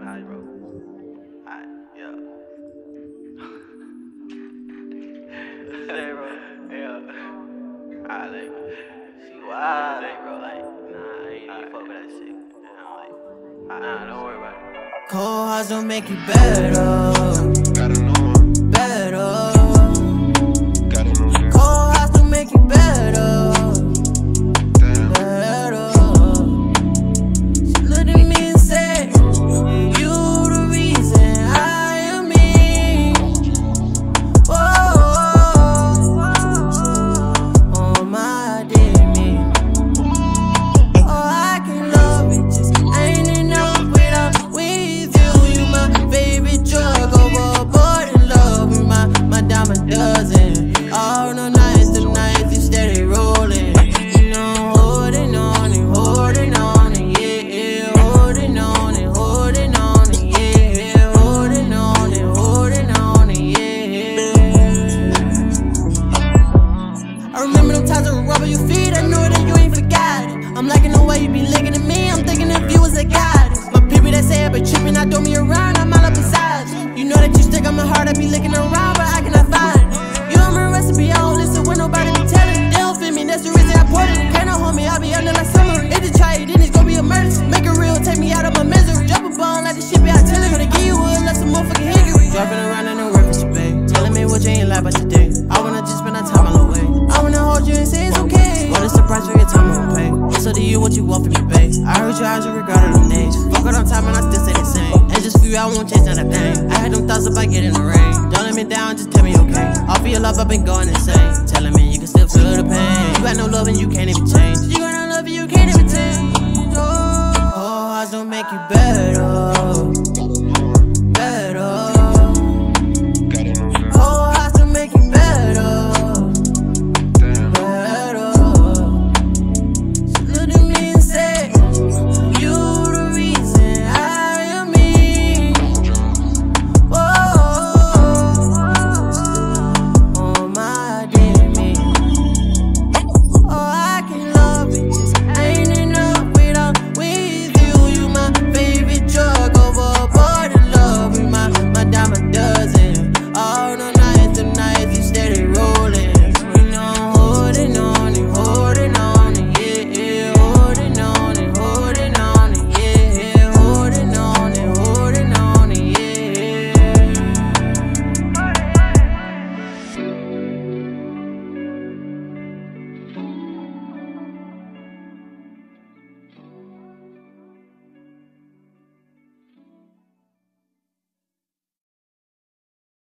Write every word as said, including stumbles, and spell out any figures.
Alright, alright, bro. Alright, yeah. Hey, bro. Yeah. Alright, like, she wild, like, bro. Like, nah, I ain't even fuck with that shit. And I'm like, nah, don't worry about it. Cold hearts don't make you better. Gotta know. I'm liking the way you be looking at me, I'm thinking if you was a goddess. My people that say I be tripping, I throw me around, I'm all up beside you. You know that you stick on my heart, I be looking around, but I cannot find it. You on my recipe, I don't listen when nobody be telling. They don't fit me, that's the reason I poured it. Can't no homie, I be under like summer. If you try it, then it's gonna be a murder. Make it real, take me out of my misery. Drop a bomb like the shit be out telling. Gonna give you wood like some motherfucking hickory. Dropping around in the rap with your babe, telling me what you ain't like about today. I wanna just spend our time all the way. I wanna hold you and say it's okay. What a surprise for your time on pay. So do you what you want from your base? I heard your eyes, you regarded them days. Fuck it on time and I still say the same. And just for you, I won't change not a thing. I had them thoughts about getting the rain. Don't let me down, just tell me okay. I'll be your love, I've been going insane.